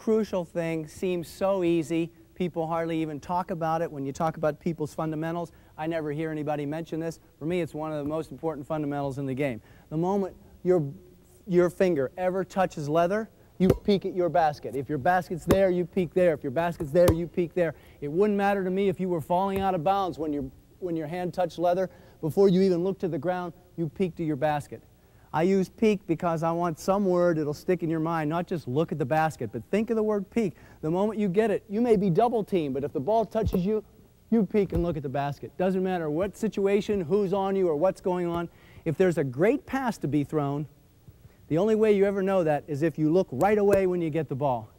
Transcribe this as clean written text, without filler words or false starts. crucial thing seems so easy. People hardly even talk about it. When you talk about people's fundamentals, I never hear anybody mention this. For me, it's one of the most important fundamentals in the game. The moment your finger ever touches leather, you peek at your basket. If your basket's there, you peek there. If your basket's there, you peek there. It wouldn't matter to me if you were falling out of bounds when your hand touched leather. Before you even look to the ground, you peek to your basket. I use peek because I want some word that'll stick in your mind, not just look at the basket, but think of the word peek. The moment you get it, you may be double teamed, but if the ball touches you, you peek and look at the basket. Doesn't matter what situation, who's on you, or what's going on. If there's a great pass to be thrown, the only way you ever know that is if you look right away when you get the ball.